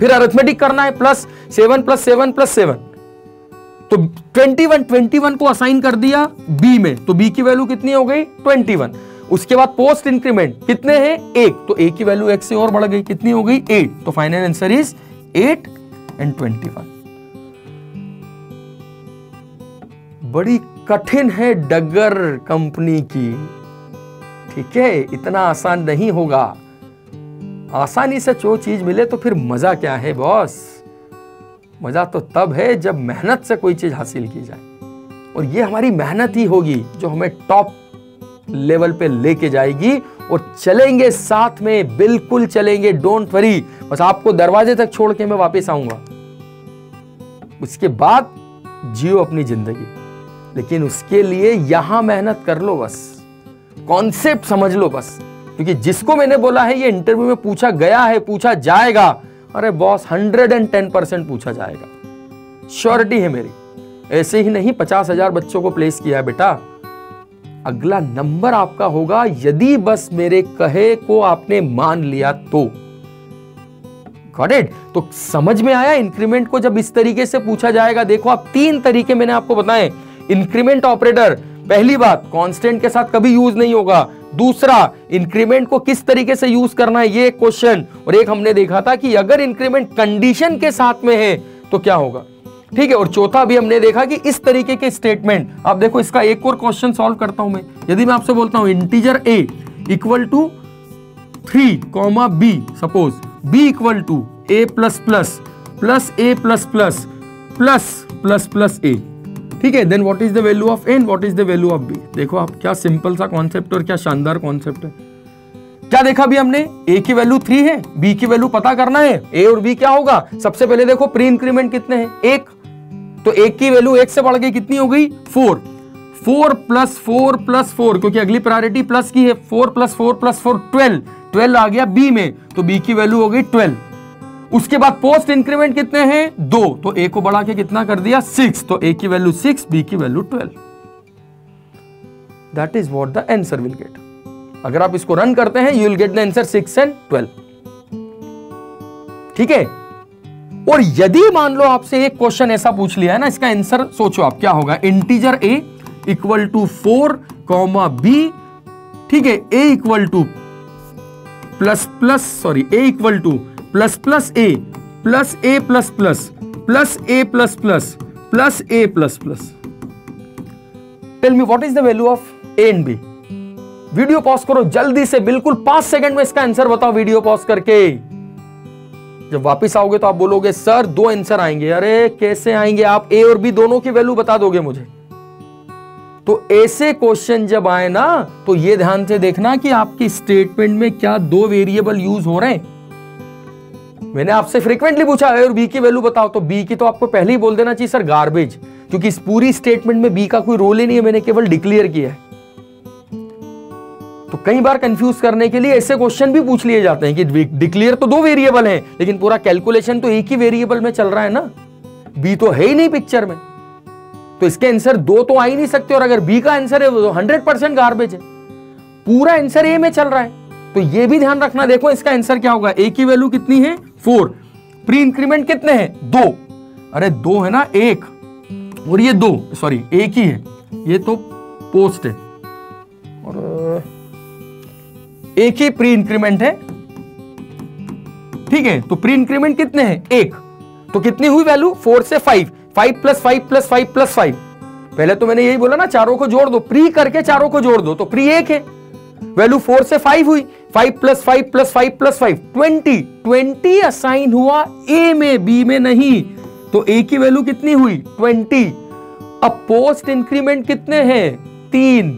फिर अरिथमेटिक करना है, प्लस 7 + 7 + 7, तो 21 को असाइन कर दिया बी में, तो बी की वैल्यू कितनी हो गई 21। उसके बाद पोस्ट इंक्रीमेंट कितने हैं 1, तो ए की वैल्यू 1 से और बढ़ गई, कितनी हो गई 8, तो फाइनल आंसर इज 8 एंड 21। बड़ी कठिन है डगर कंपनी की, ठीक है, इतना आसान नहीं होगा। आसानी से जो चीज मिले तो फिर मजा क्या है बॉस, मजा तो तब है जब मेहनत से कोई चीज हासिल की जाए, और ये हमारी मेहनत ही होगी जो हमें टॉप लेवल पे लेके जाएगी, और चलेंगे साथ में, बिल्कुल चलेंगे, डोंट वरी। बस आपको दरवाजे तक छोड़ के मैं वापस आऊंगा, उसके बाद जियो अपनी जिंदगी, लेकिन उसके लिए यहां मेहनत कर लो, बस कॉन्सेप्ट समझ लो बस, क्योंकि जिसको मैंने बोला है ये इंटरव्यू में पूछा गया है, पूछा जाएगा। अरे बॉस 110% पूछा जाएगा, श्योरिटी है मेरी। ऐसे ही नहीं 50,000 बच्चों को प्लेस किया है बेटा, अगला नंबर आपका होगा यदि बस मेरे कहे को आपने मान लिया तो। Got it? तो समझ में आया, इंक्रीमेंट को जब इस तरीके से पूछा जाएगा। देखो आप 3 तरीके मैंने आपको बताए। इंक्रीमेंट ऑपरेटर, पहली बात कांस्टेंट के साथ कभी यूज नहीं होगा। दूसरा, इंक्रीमेंट को किस तरीके से यूज करना है ये क्वेश्चन। और एक हमने देखा था कि अगर इंक्रीमेंट कंडीशन के साथ में है तो क्या होगा, ठीक है। और चौथा भी हमने देखा कि इस तरीके के स्टेटमेंट। आप देखो इसका एक और क्वेश्चन सॉल्व करता हूं मैं। यदि मैं आपसे बोलता हूं integer A equal to 3, b, suppose B equal to a++ + a++ ++ a++ ठीक है, then what is the value of a, what is the value of b। देखो आप, क्या सिंपल सा कॉन्सेप्ट और क्या शानदार कॉन्सेप्ट है। क्या देखा भी हमने, a की वैल्यू 3 है, b की वैल्यू पता करना है, a और b क्या होगा। सबसे पहले देखो प्री इंक्रीमेंट कितने हैं 1, तो 1 की वैल्यू 1 से बढ़ गई, कितनी हो गई 4। 4 + 4 + 4 क्योंकि अगली प्रायोरिटी प्लस की है, 4 + 4 + 4 12 आ गया बी में, तो बी की वैल्यू हो गई 12। उसके बाद पोस्ट इंक्रीमेंट कितने हैं 2, तो ए को बढ़ा के कितना कर दिया 6, तो ए की वैल्यू 6, बी की वैल्यू 12। That is what the answer will get. अगर आप इसको रन करते हैं you will get the answer 6 and 12, ठीक है। और यदि मान लो आपसे एक क्वेश्चन ऐसा पूछ लिया है ना, इसका आंसर सोचो आप क्या होगा। Integer a equal to 4, b, ठीक है, a equal to a + a + a + a + + + a ++ + a ++। Tell me what is the value of a and b। Video pause करो जल्दी से, बिल्कुल 5 सेकंड में इसका आंसर बताओ वीडियो पॉज करके। जब वापस आओगे तो आप बोलोगे सर 2 आंसर आएंगे। अरे कैसे आएंगे, आप ए और बी दोनों की वैल्यू बता दोगे मुझे। तो ऐसे क्वेश्चन जब आए ना तो ये ध्यान से देखना कि आपकी स्टेटमेंट में क्या 2 वेरिएबल यूज हो रहे हैं। मैंने आपसे फ्रीक्वेंटली पूछा ए और बी की वैल्यू बताओ, तो बी की तो आपको पहले ही बोल देना चाहिए सर गार्बेज, क्योंकि इस पूरी स्टेटमेंट में बी का कोई रोल ही नहीं है, मैंने केवल डिक्लेयर किया है। तो कई बार कंफ्यूज करने के लिए ऐसे क्वेश्चन भी पूछ लिए जाते हैं कि डिक्लेयर तो 2 वेरिएबल हैं, लेकिन पूरा कैलकुलेशन तो एक ही वेरिएबल में चल रहा है ना, बी तो है ही नहीं पिक्चर में, तो इसके आंसर 2 तो आ ही नहीं सकते। और अगर बी का आंसर है तो 100% गार्बेज है, पूरा आंसर ए में चल रहा है। तो ये भी ध्यान रखना, देखो इसका आंसर क्या होगा। ए की वैल्यू कितनी है 4, प्री इंक्रीमेंट कितने हैं 2, अरे 2 है ना 1, और ये 2 सॉरी 1 ही है, ये तो पोस्ट है और 1 ही प्री इंक्रीमेंट है, ठीक है। तो प्री इंक्रीमेंट कितने हैं 1, तो कितनी हुई वैल्यू 4 से 5, 5 + 5 + 5 + 5। पहले तो मैंने यही बोला ना चारों को जोड़ दो, प्री करके चारों को जोड़ दो, तो प्री 1 है, वैल्यू 4 से 5 हुई, 5 + 5 + 5 + 5 20, 20 असाइन हुआ ए में, बी में नहीं, तो ए की वैल्यू कितनी हुई 20। अब पोस्ट इंक्रीमेंट कितने हैं 3,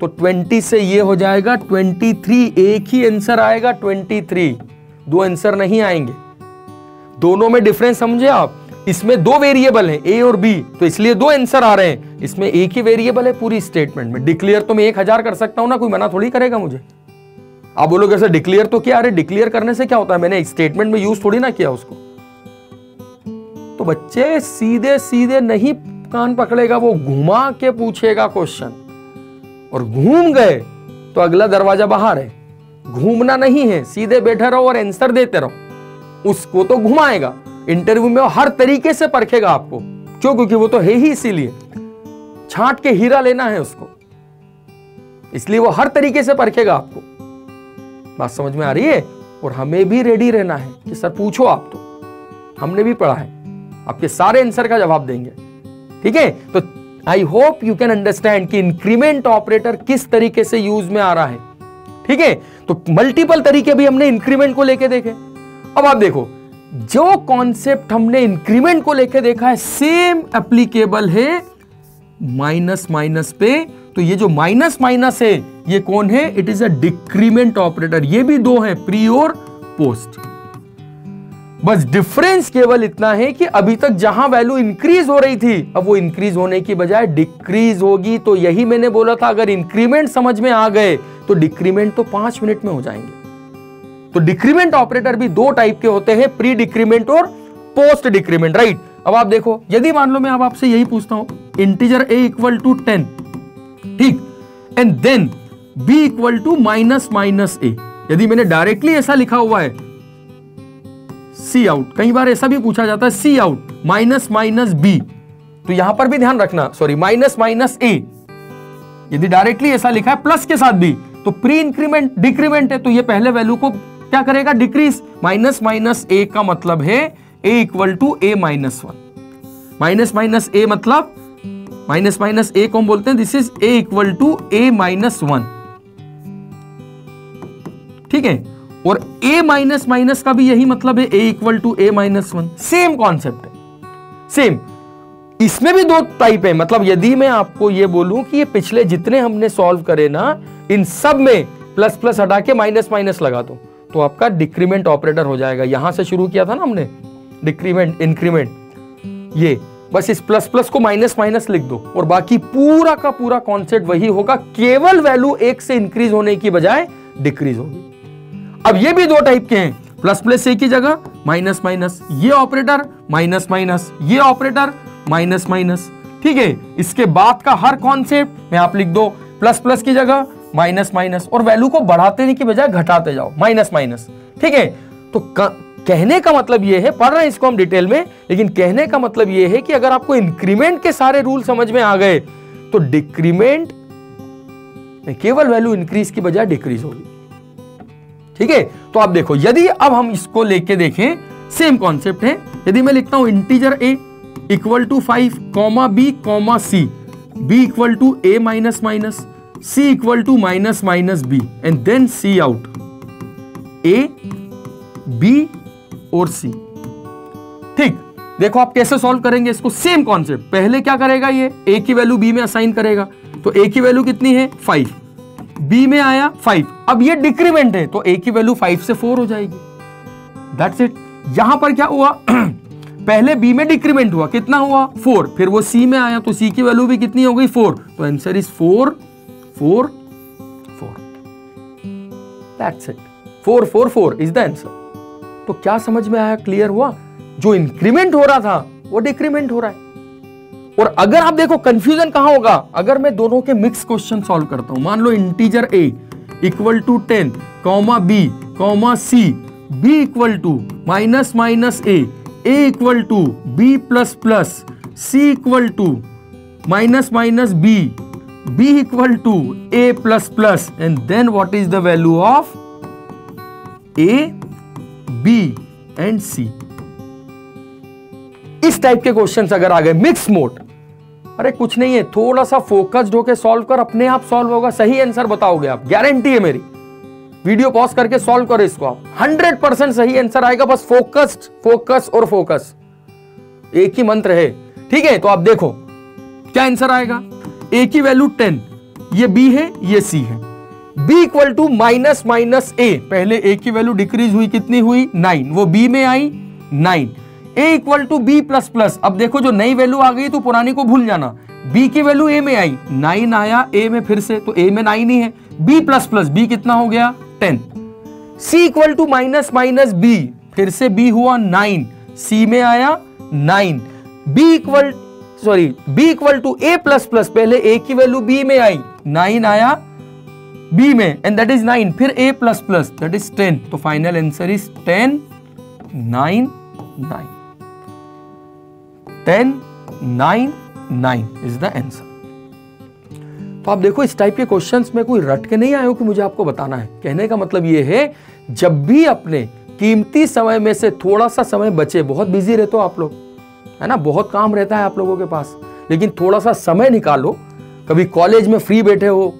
तो 20 से ये हो जाएगा 23, एक ही आंसर आएगा 23, 2 आंसर नहीं आएंगे। दोनों में डिफरेंस समझे आप, इसमें 2 वेरिएबल हैं ए और बी, तो इसलिए 2 आंसर आ रहे हैं, इसमें एक ही वेरिएबल है पूरी स्टेटमेंट में। डिक्लेयर तो मैं 1000 कर सकता हूं ना, कोई मना थोड़ी करेगा मुझे। आप बोलोगे सर डिक्लेयर तो क्या, अरे डिक्लेयर करने से क्या होता है, मैंने एक स्टेटमेंट में यूज थोड़ी ना किया उसको। तो बच्चे सीधे सीधे नहीं कान पकड़ेगा, वो घुमा के पूछेगा क्वेश्चन, और घूम गए तो अगला दरवाजा बाहर है। घूमना नहीं है, सीधे बैठे रहो और आंसर देते रहो, उसको तो घुमाएगा। इंटरव्यू में वो हर तरीके से परखेगा आपको, क्यों, क्योंकि वो तो है ही, इसीलिए छांट के हीरा लेना है उसको, इसलिए वो हर तरीके से परखेगा आपको। बात समझ में आ रही है? और हमें भी रेडी रहना है कि सर पूछो आप, तो हमने भी पढ़ा है, आपके सारे आंसर का जवाब देंगे, ठीक है। तो I hope you can understand कि इंक्रीमेंट ऑपरेटर किस तरीके से यूज में आ रहा है, ठीक है। तो मल्टीपल तरीके भी हमने इंक्रीमेंट को लेके देखे। अब आप देखो जो कॉन्सेप्ट हमने इंक्रीमेंट को लेके देखा है सेम एप्लीकेबल है माइनस माइनस पे। तो ये जो माइनस माइनस है ये कौन है, it is a decrement operator. ये भी 2 है, प्री और पोस्ट। बस डिफरेंस केवल इतना है कि अभी तक जहां वैल्यू इंक्रीज हो रही थी अब वो इंक्रीज होने की बजाय डिक्रीज होगी। तो यही मैंने बोला था अगर इंक्रीमेंट समझ में आ गए तो डिक्रीमेंट तो 5 मिनट में हो जाएंगे। तो डिक्रीमेंट ऑपरेटर भी 2 टाइप के होते हैं, प्री डिक्रीमेंट और पोस्ट डिक्रीमेंट, राइट। अब आप देखो यदि मान लो मैं अब आपसे यही पूछता हूं इंटीजर a इक्वल टू 10, ठीक, and then b equal to minus minus a, यदि मैंने डायरेक्टली ऐसा लिखा हुआ है c आउट, कई बार ऐसा भी पूछा जाता है c out minus minus b, तो यहां पर भी ध्यान रखना, सॉरी माइनस माइनस a, यदि डायरेक्टली ऐसा लिखा है प्लस के साथ b तो प्री इंक्रीमेंट डिक्रीमेंट है, तो ये पहले वैल्यू को क्या करेगा डिक्रीज। माइनस माइनस ए का मतलब है ए equal to A minus 1, minus minus ए मतलब माइनस माइनस ए को हम बोलते हैं this is A equal to A minus 1, ठीक है। और ए माइनस माइनस का भी यही मतलब है ए equal to A minus 1, same concept है, सेम। इसमें भी 2 टाइप है, मतलब यदि मैं आपको ये बोलूं कि ये पिछले जितने हमने सॉल्व करे ना इन सब में प्लस प्लस हटा के माइनस माइनस लगा दो तो आपका डिक्रीमेंट ऑपरेटर हो जाएगा। यहां से शुरू किया था ना हमने डिक्रीमेंट इंक्रीमेंट, ये बस इस प्लस प्लस को माइनस माइनस लिख दो और बाकी पूरा का पूरा कॉन्सेप्ट वही होगा, केवल वैल्यू 1 से इंक्रीज होने की बजाय डिक्रीज होगी। अब ये भी 2 टाइप के हैं, प्लस प्लस ए की जगह माइनस माइनस, ये ऑपरेटर माइनस माइनस, ये ऑपरेटर माइनस माइनस, ठीक है। इसके बाद का हर कॉन्सेप्ट में आप लिख दो प्लस प्लस की जगह माइनस माइनस और वैल्यू को बढ़ाते नहीं की बजाय घटाते जाओ माइनस माइनस, ठीक है। तो कहने का मतलब यह है, पढ़ रहे हैं इसको हम डिटेल में, लेकिन कहने का मतलब यह है कि अगर आपको इंक्रीमेंट के सारे रूल समझ में आ गए तो डिक्रीमेंट में केवल वैल्यू इंक्रीज की बजाय डिक्रीज होगी, ठीक है। तो आप देखो यदि अब हम इसको लेके देखें सेम कॉन्सेप्ट है, यदि मैं लिखता हूं integer A equal to 5, b, c, B equal to A minus minus, C equal to minus minus B and then C out. A, B और C. ठीक, देखो आप कैसे सॉल्व करेंगे इसको. Same concept. पहले क्या करेगा ये, A की वैल्यू B में असाइन करेगा. तो A की वैल्यू कितनी है 5, B में आया 5. अब ये डिक्रीमेंट है तो A की वैल्यू 5 से 4 हो जाएगी. That's it. यहां पर क्या हुआ पहले B में डिक्रीमेंट हुआ, कितना हुआ 4. फिर वो C में आया तो C की वैल्यू भी कितनी हो गई 4. तो answer is 4, 4, 4. That's it. 4, 4, 4 is the answer. तो क्या समझ में आया, क्लियर हुआ? जो इंक्रीमेंट हो रहा था वो डिक्रीमेंट हो रहा है. और अगर आप देखो कंफ्यूजन कहां होगा, अगर मैं दोनों के मिक्स क्वेश्चन सॉल्व करता हूं. मान लो integer A equal to 10 comma B comma C, B equal to minus minus A equal to B plus plus, C equal to minus minus B, B equal to A plus plus, and then what is the value of A, B and C. इस type के questions अगर आ गए mix mode, अरे कुछ नहीं है, थोड़ा सा फोकस्ड होकर सॉल्व कर, अपने आप सॉल्व होगा. सही आंसर बताओगे आप, गारंटी है मेरी. वीडियो पॉज करके सॉल्व करो इसको आप, 100% सही आंसर आएगा. बस फोकस्ड, फोकस और फोकस, एक ही मंत्र है. ठीक है, तो आप देखो क्या आंसर आएगा. A की वैल्यू 10, ये B है, ये C है. B equal to minus minus A, पहले A की वैल्यू डिक्रीज हुई, कितनी हुई 9, वो B में आई 9. A equal to B plus plus, अब देखो जो नई वैल्यू आ गई तो पुरानी को भूल जाना. B की वैल्यू A में आई 9, आया A में फिर से, तो A में 9 ही है. B प्लस प्लस, B कितना हो गया 10. C equal to minus minus B, फिर से B हुआ 9, C में आया 9. B equal to A plus plus, पहले A की वैल्यू B में आई 9, आया B में एंड दैट इज 9, फिर A plus plus that is 10. तो final answer is 10, 9, 9 is the answer. तो आप देखो इस टाइप के क्वेश्चंस में कोई रट के नहीं आए हो कि मुझे आपको बताना है. कहने का मतलब यह है, जब भी अपने कीमती समय में से थोड़ा सा समय बचे, बहुत बिजी रहते हो आप लोग, है ना, बहुत काम रहता है आप लोगों के पास, लेकिन थोड़ा सा समय निकालो. कभी कॉलेज में फ्री बैठे हो,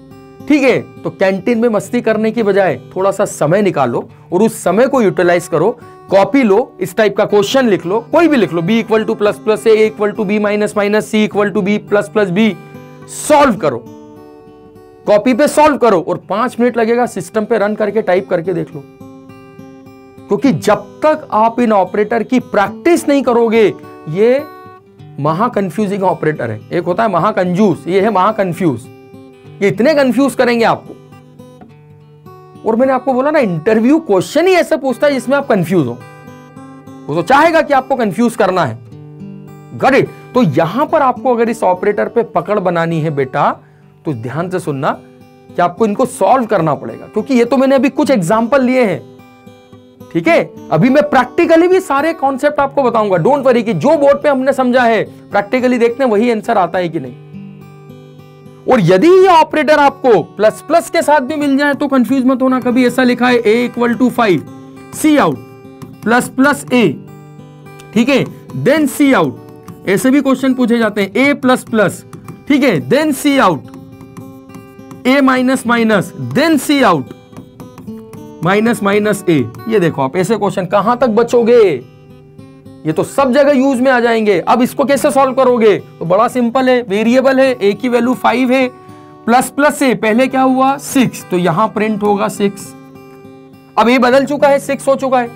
ठीक है, तो कैंटीन में मस्ती करने की बजाय थोड़ा सा समय निकालो और उस समय को यूटिलाइज करो. कॉपी लो, इस टाइप का क्वेश्चन लिख लो, कोई भी लिख लो. B equal to plus plus, A equal to B minus minus, C equal to B plus plus B, solve करो, कॉपी पे सॉल्व करो और 5 मिनट लगेगा, सिस्टम पे रन करके टाइप करके देख लो. क्योंकि जब तक आप इन ऑपरेटर की प्रैक्टिस नहीं करोगे, ये महाकंफ्यूजिंग ऑपरेटर है. एक होता है महाकंजूस, ये है महाकंफ्यूज. ये इतने कंफ्यूज करेंगे आपको. और मैंने आपको बोला ना, इंटरव्यू क्वेश्चन ही ऐसा पूछता है जिसमें आप कंफ्यूज हो. वो तो चाहेगा कि आपको कंफ्यूज करना है. Got it? तो यहां पर आपको अगर इस ऑपरेटर पे पकड़ बनानी है बेटा, तो ध्यान से सुनना कि आपको इनको सॉल्व करना पड़ेगा. क्योंकि ये तो मैंने अभी कुछ एग्जाम्पल लिए हैं, ठीक है, अभी मैं प्रैक्टिकली भी सारे कॉन्सेप्ट आपको बताऊंगा. डोंट वरी कि जो बोर्ड पे हमने समझा है, प्रैक्टिकली देखते हैं वही आंसर आता है कि नहीं. और यदि ये ऑपरेटर आपको प्लस प्लस के साथ भी मिल जाए तो कंफ्यूज मत होना. कभी ऐसा लिखा है A equal to 5, c out plus plus A, ठीक है, देन सी आउट, ऐसे भी क्वेश्चन पूछे जाते हैं. A प्लस प्लस, ठीक है, then C out, A minus minus, then C out minus minus A. ये देखो आप, ऐसे क्वेश्चन कहां तक बचोगे, ये तो सब जगह यूज में आ जाएंगे. अब इसको कैसे सॉल्व करोगे? तो बड़ा सिंपल है, वेरिएबल है, A की वैल्यू 5 है, प्लस प्लस से पहले क्या हुआ 6, तो यहां प्रिंट होगा 6. अब ये बदल चुका है, 6 हो चुका है.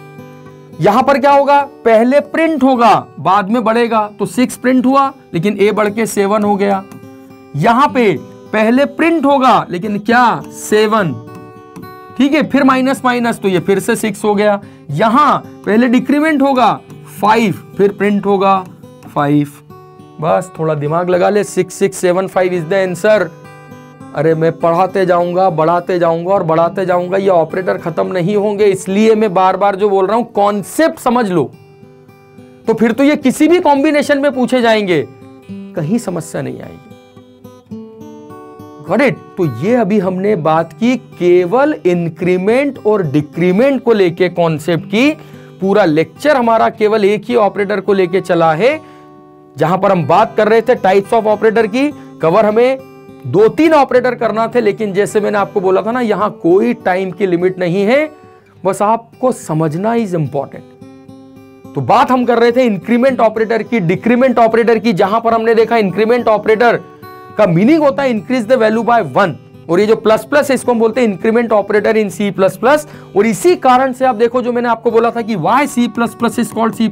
यहां पर क्या होगा, पहले प्रिंट होगा बाद में बढ़ेगा, तो 6 प्रिंट हुआ लेकिन A बढ़ के 7 हो गया. यहां पे पहले प्रिंट होगा लेकिन क्या 7, ठीक है, फिर माइनस माइनस, तो ये फिर से 6 हो गया. यहां पहले डिक्रीमेंट होगा 5, फिर प्रिंट होगा 5. बस थोड़ा दिमाग लगा ले, 6, 6, 7, 5 इज द आंसर. अरे मैं पढ़ाते जाऊंगा, बढ़ाते जाऊंगा और बढ़ाते जाऊंगा, ये ऑपरेटर खत्म नहीं होंगे. इसलिए मैं बार बार जो बोल रहा हूं, कॉन्सेप्ट समझ लो, तो फिर तो ये किसी भी कॉम्बिनेशन में पूछे जाएंगे, कहीं समस्या नहीं आएगी. Got it? तो ये अभी हमने बात की केवल इंक्रीमेंट और डिक्रीमेंट को लेके कॉन्सेप्ट की. पूरा लेक्चर हमारा केवल एक ही ऑपरेटर को लेके चला है, जहां पर हम बात कर रहे थे टाइप्स ऑफ ऑपरेटर की. कवर हमें दो तीन ऑपरेटर करना थे, लेकिन जैसे मैंने आपको बोला था ना, यहाँ कोई टाइम की लिमिट नहीं है, बस आपको समझना इज इंपॉर्टेंट। तो बात हम कर रहे थे इंक्रीमेंट ऑपरेटर की, डिक्रीमेंट ऑपरेटर की, जहां पर हमने देखा इंक्रीमेंट ऑपरेटर का मीनिंग होता है इंक्रीज द वैल्यू बाय 1, और ये जो प्लस प्लस है इसको हम बोलते हैं इंक्रीमेंट ऑपरेटर इन C++। और इसी कारण से आप देखो जो मैंने आपको बोला था कि why C++ is called C++,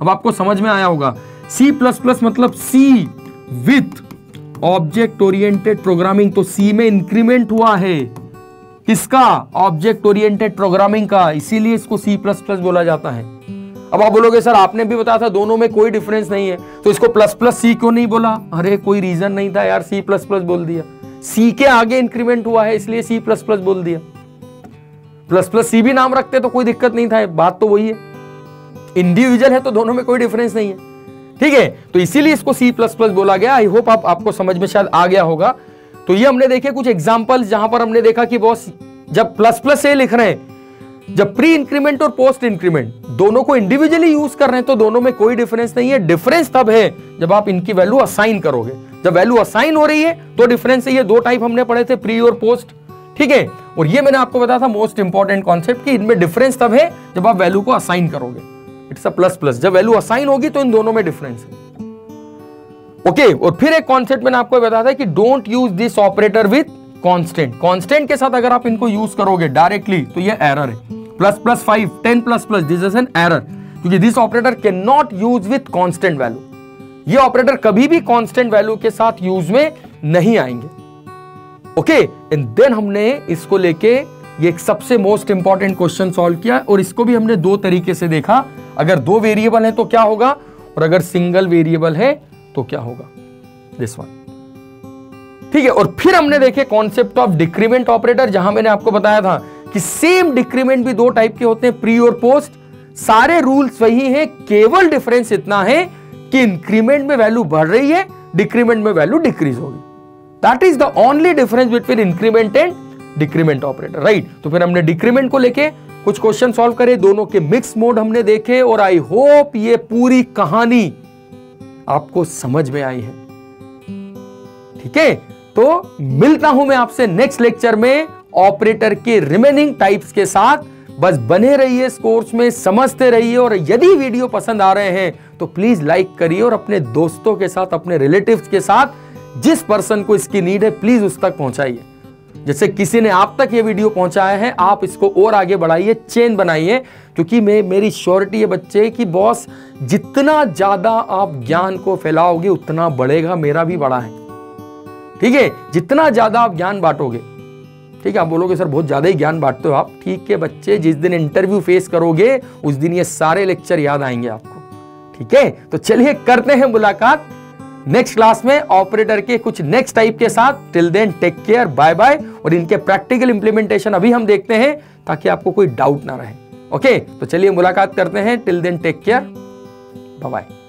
अब आपको समझ में आया होगा। C++ मतलब C विथ ऑब्जेक्ट ओरिएंटेड प्रोग्रामिंग, तो C में इंक्रीमेंट हुआ है किसका, ऑब्जेक्ट ओरिएंटेड प्रोग्रामिंग का, इसीलिए इसको C++ बोला जाता है। अब आप बोलोगे सर आपने भी बताया था दोनों में कोई डिफरेंस नहीं है, तो इसको प्लस प्लस C क्यों नहीं बोला? अरे कोई रीजन नहीं था यार, C++ बोल दिया, C के आगे इंक्रीमेंट हुआ है इसलिए C++ बोल दिया। प्लस प्लस C भी नाम रखते तो कोई दिक्कत नहीं था, बात तो वही है, इंडिविजुअल है तो दोनों में कोई डिफरेंस नहीं है, ठीक है, तो इसीलिए इसको C++ बोला गया। आई होप आपको समझ में शायद आ गया होगा। तो ये हमने देखे कुछ एग्जाम्पल जहां पर हमने देखा कि बॉस जब प्लस प्लस से लिख रहे हैं, जब प्री इंक्रीमेंट और पोस्ट इंक्रीमेंट दोनों को इंडिविजुअली यूज कर रहे हैं तो दोनों में कोई डिफरेंस नहीं है। डिफरेंस तब है जब आप इनकी वैल्यू असाइन करोगे, जब वैल्यू असाइन हो रही है तो डिफरेंस है। ये दो टाइप हमने पढ़े थे, प्री और पोस्ट, ठीक है, और ये मैंने आपको बताया था मोस्ट इंपॉर्टेंट कॉन्सेप्ट कि इनमें डिफरेंस तब है जब आप वैल्यू को असाइन करोगे, इट्स अ प्लस प्लस, जब वैल्यू असाइन होगी तो इन दोनों में डिफरेंस है, ओके। और फिर एक कॉन्सेप्ट मैंने आपको बताया था कि don't use this operator with constant, constant के साथ अगर आप इनको यूज करोगे डायरेक्टली तो ये एरर है। Plus plus 5, 10 plus plus, this is an error, क्योंकि this operator can not use with constant value, ये ऑपरेटर कभी भी कांस्टेंट वैल्यू के साथ यूज में नहीं आएंगे, ओके। एंड देन हमने इसको लेके ये एक सबसे मोस्ट इंपॉर्टेंट क्वेश्चन सॉल्व किया, और इसको भी हमने दो तरीके से देखा, अगर दो वेरिएबल है तो क्या होगा, और अगर सिंगल वेरिएबल है तो क्या होगा, दिस वन, ठीक है। और फिर हमने देखे कॉन्सेप्ट ऑफ डिक्रीमेंट ऑपरेटर, जहां मैंने आपको बताया था कि सेम डिक्रीमेंट भी दो टाइप के होते हैं, प्री और पोस्ट, सारे रूल्स वही हैं, केवल डिफरेंस इतना है कि इंक्रीमेंट में वैल्यू बढ़ रही है, डिक्रीमेंट में वैल्यू डिक्रीज होगी, that is the only difference between increment and decrement operator, right. तो फिर हमने डिक्रीमेंट को लेके कुछ क्वेश्चन सॉल्व करे, दोनों के मिक्स मोड हमने देखे, और आई होप ये पूरी कहानी आपको समझ में आई है, ठीक है। तो मिलता हूं मैं आपसे नेक्स्ट लेक्चर में ऑपरेटर के रिमेनिंग टाइप्स के साथ। बस बने रहिए इस कोर्स में, समझते रहिए, और यदि वीडियो पसंद आ रहे हैं तो प्लीज लाइक करिए, और अपने दोस्तों के साथ, अपने रिलेटिव्स के साथ, जिस पर्सन को इसकी नीड है प्लीज उस तक पहुंचाइए, जैसे किसी ने आप तक ये वीडियो पहुंचाया है, आप इसको और आगे बढ़ाइए, चेन बनाइए, क्योंकि मेरी श्योरिटी है बच्चे कि बॉस जितना ज्यादा आप ज्ञान को फैलाओगे उतना बढ़ेगा, मेरा भी बड़ा है, ठीक है, जितना ज्यादा आप ज्ञान बांटोगे, ठीक है। आप बोलोगे सर बहुत ज्यादा ही ज्ञान बांटते हो आप, ठीक है बच्चे, जिस दिन इंटरव्यू फेस करोगे उस दिन ये सारे लेक्चर याद आएंगे आपको, ठीक है। तो चलिए करते हैं मुलाकात नेक्स्ट क्लास में ऑपरेटर के कुछ नेक्स्ट टाइप के साथ। Till then take care, bye bye, और इनके प्रैक्टिकल इंप्लीमेंटेशन अभी हम देखते हैं ताकि आपको कोई डाउट ना रहे, ओके। तो चलिए मुलाकात करते हैं, till then take care, bye bye.